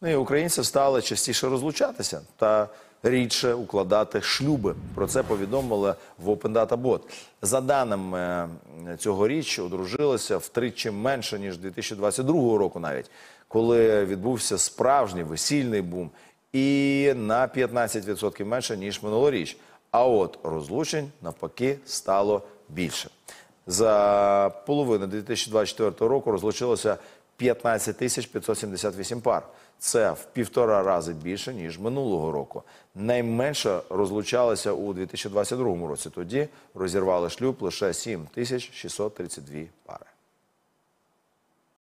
Ну і українці стали частіше розлучатися та рідше укладати шлюби. Про це повідомили в Open Data Bot. За даними цьогоріч, одружилися втричі менше, ніж 2022 року навіть, коли відбувся справжній весільний бум, і на 15% менше, ніж минулоріч. А от розлучень, навпаки, стало більше. За половину 2024 року розлучилося 15 578 пар. Це в 1,5 рази більше, ніж минулого року. Найменше розлучалися у 2022 році. Тоді розірвали шлюб лише 7 632 пари.